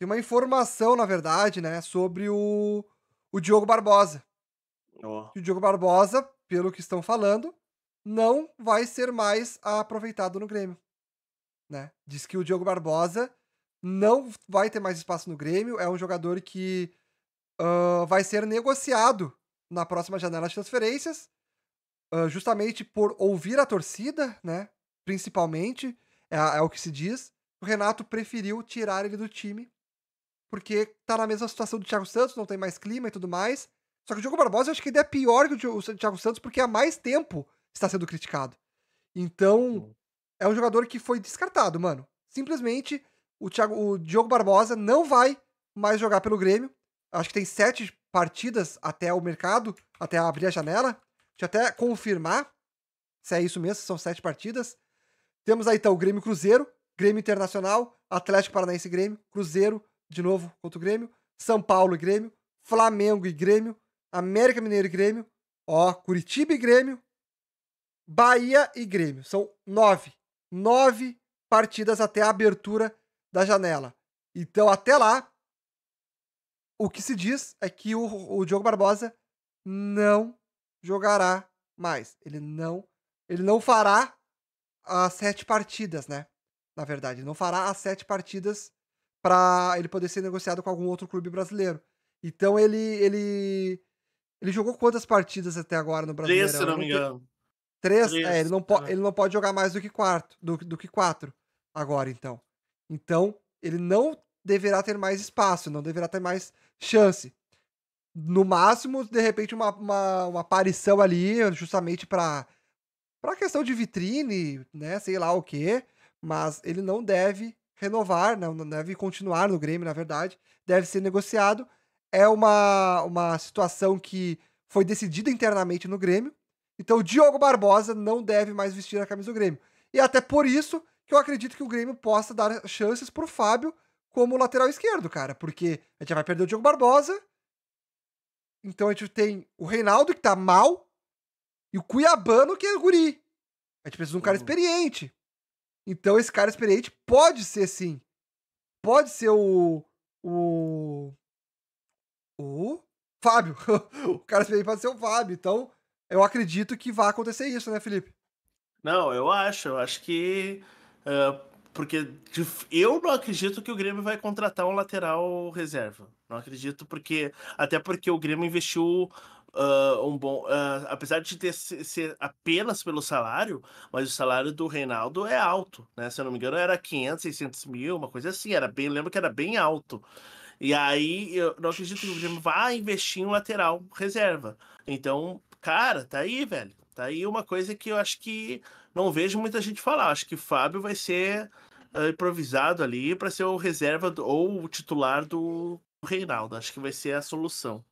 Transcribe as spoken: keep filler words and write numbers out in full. Tem uma informação, na verdade, né, sobre o, o Diogo Barbosa. Oh. O Diogo Barbosa, pelo que estão falando, não vai ser mais aproveitado no Grêmio. Né? Diz que o Diogo Barbosa não vai ter mais espaço no Grêmio, é um jogador que uh, vai ser negociado na próxima janela de transferências, uh, justamente por ouvir a torcida, né? Principalmente, é, é o que se diz. O Renato preferiu tirar ele do time, porque tá na mesma situação do Thiago Santos, não tem mais clima e tudo mais. Só que o Diogo Barbosa, eu acho que ainda é pior que o Thiago Santos, porque há mais tempo está sendo criticado. Então, é um jogador que foi descartado, mano. Simplesmente, o, Thiago, o Diogo Barbosa não vai mais jogar pelo Grêmio. Acho que tem sete partidas até o mercado, até abrir a janela. Deixa eu até confirmar se é isso mesmo, se são sete partidas. Temos aí, então, o Grêmio Cruzeiro, Grêmio Internacional, Atlético Paranaense e Grêmio, Cruzeiro, de novo, contra o Grêmio, São Paulo e Grêmio, Flamengo e Grêmio, América Mineira e Grêmio, ó, Curitiba e Grêmio, Bahia e Grêmio. São nove. Nove partidas até a abertura da janela. Então, até lá, o que se diz é que o, o Diogo Barbosa não jogará mais. Ele não, ele não fará as sete partidas, né? Na verdade, ele não fará as sete partidas para ele poder ser negociado com algum outro clube brasileiro. Então, ele... ele... Ele jogou quantas partidas até agora no Brasileirão? Três, se não me engano. Três? Três. É, ele não, po- ele não pode jogar mais do que, quarto, do, do que quatro agora, então. Então, ele não deverá ter mais espaço, não deverá ter mais chance. No máximo, de repente, uma, uma, uma aparição ali, justamente para para questão de vitrine, né, sei lá o quê, mas ele não deve renovar, não, não deve continuar no Grêmio, na verdade, deve ser negociado. É uma, uma situação que foi decidida internamente no Grêmio. Então o Diogo Barbosa não deve mais vestir a camisa do Grêmio. E até por isso que eu acredito que o Grêmio possa dar chances pro Fábio como lateral esquerdo, cara. Porque a gente vai perder o Diogo Barbosa. Então a gente tem o Reinaldo, que tá mal. E o Cuiabano, que é o guri. A gente precisa de um cara experiente. Então esse cara experiente pode ser, sim. Pode ser o... o... o Fábio. O cara pode ser o Fábio. Então, eu acredito que vai acontecer isso, né, Felipe? Não, eu acho. Eu acho que... Uh, porque eu não acredito que o Grêmio vai contratar um lateral reserva. Não acredito, porque... Até porque o Grêmio investiu uh, um bom... Uh, apesar de ter ser apenas pelo salário, mas o salário do Reinaldo é alto, né? Se eu não me engano, era quinhentos, seiscentos mil, uma coisa assim. Era bem, lembro que era bem alto. E aí, eu não acredito que o Grêmio vá investir em um lateral reserva. Então, cara, tá aí, velho. Tá aí uma coisa que eu acho que não vejo muita gente falar. Acho que o Fábio vai ser uh, improvisado ali para ser o reserva do, ou o titular do Reinaldo. Acho que vai ser a solução.